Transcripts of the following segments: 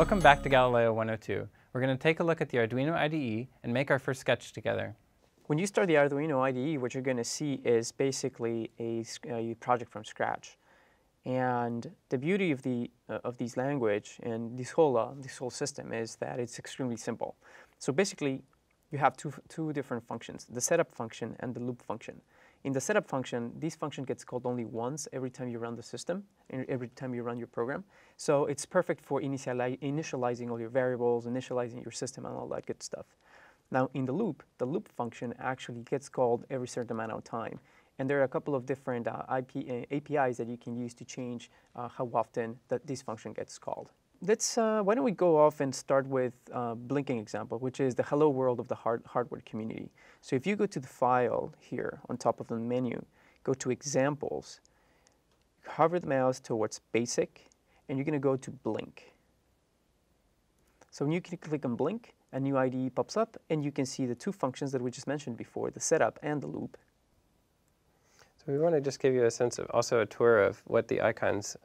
Welcome back to Galileo 102. We're going to take a look at the Arduino IDE and make our first sketch together. When you start the Arduino IDE, what you're going to see is basically a project from scratch. And the beauty of these language and this whole system is that it's extremely simple. So basically, you have two different functions, the setup function and the loop function. In the setup function, this function gets called only once every time you run the system, every time you run your program. So it's perfect for initializing all your variables, initializing your system, and all that good stuff. Now in the loop function actually gets called every certain amount of time. And there are a couple of different APIs that you can use to change how often this function gets called. Why don't we go off and start with a blinking example, which is the hello world of the hardware community. So if you go to the file here on top of the menu, go to examples, hover the mouse towards basic, and you're going to go to blink. So when you click on blink, a new IDE pops up, and you can see the two functions that we just mentioned before, the setup and the loop. So we want to just give you a sense of also a tour of what the icons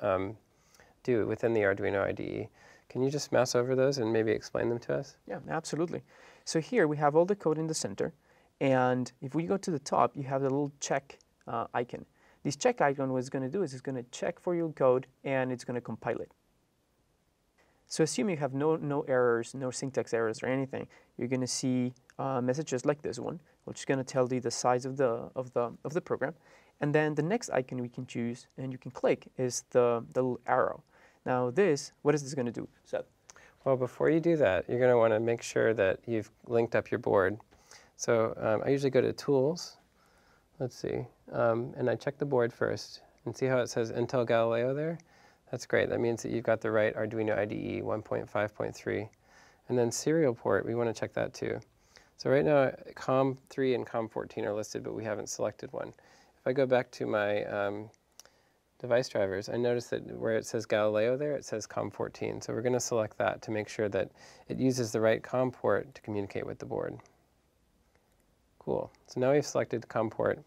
do within the Arduino IDE. Can you just mouse over those and maybe explain them to us? Yeah, absolutely. So here we have all the code in the center, and if we go to the top, you have the little check icon. This check icon, what it's going to do is it's going to check for your code, and it's going to compile it. So assume you have no errors, no syntax errors or anything, you're going to see messages like this one, which is going to tell you the size of the program. And then the next icon we can choose and you can click is the little arrow. Now this, what is this going to do, Seth? Well, before you do that, you're going to want to make sure that you've linked up your board. So I usually go to Tools, let's see, and I check the board first. And see how it says Intel Galileo there? That's great. That means that you've got the right Arduino IDE 1.5.3. And then serial port, we want to check that too. So right now, COM3 and COM14 are listed, but we haven't selected one. If I go back to my device drivers, I notice that where it says Galileo there, it says COM14. So we're going to select that to make sure that it uses the right COM port to communicate with the board. Cool. So now we've selected COM port, and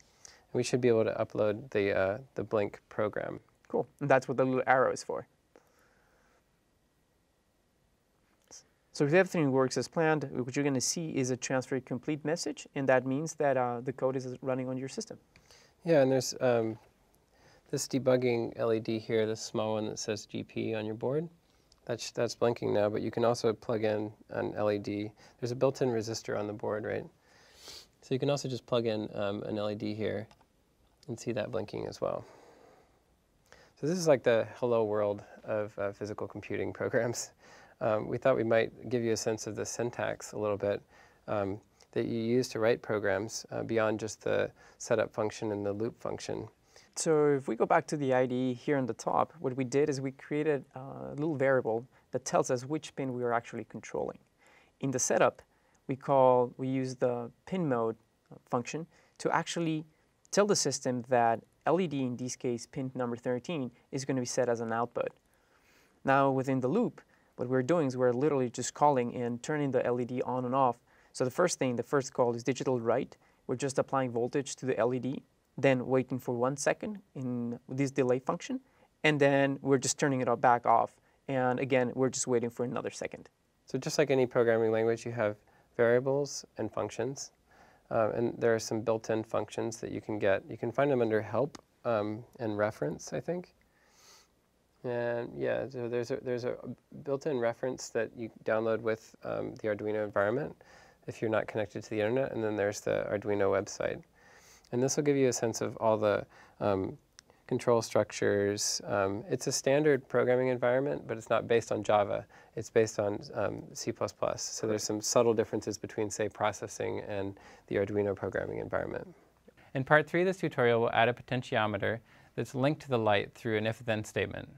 we should be able to upload the Blink program. Cool. And that's what the little arrow is for. So if everything works as planned, what you're going to see is a transfer complete message, and that means that the code is running on your system. Yeah, and there's this debugging LED here, this small one that says GP on your board. That's blinking now, but you can also plug in an LED. There's a built-in resistor on the board, right? So you can also just plug in an LED here and see that blinking as well. So this is like the hello world of physical computing programs. We thought we might give you a sense of the syntax a little bit. That you use to write programs beyond just the setup function and the loop function. So if we go back to the IDE here on the top, what we did is we created a little variable that tells us which pin we are actually controlling. In the setup, we use the pin mode function to actually tell the system that LED, in this case pin number 13, is going to be set as an output. Now within the loop, what we're doing is we're literally just calling and turning the LED on and off. So the first call is digital write. We're just applying voltage to the LED, then waiting for 1 second in this delay function, and then we're just turning it back off. And again, we're just waiting for another second. So just like any programming language, you have variables and functions. And there are some built-in functions that you can get. You can find them under help and reference, I think. And yeah, so there's a built-in reference that you download with the Arduino environment if you're not connected to the internet, and then there's the Arduino website. And this will give you a sense of all the control structures. It's a standard programming environment, but it's not based on Java. It's based on C++. So there's some subtle differences between, say, processing and the Arduino programming environment. In part 3 of this tutorial, we'll add a potentiometer that's linked to the light through an if-then statement.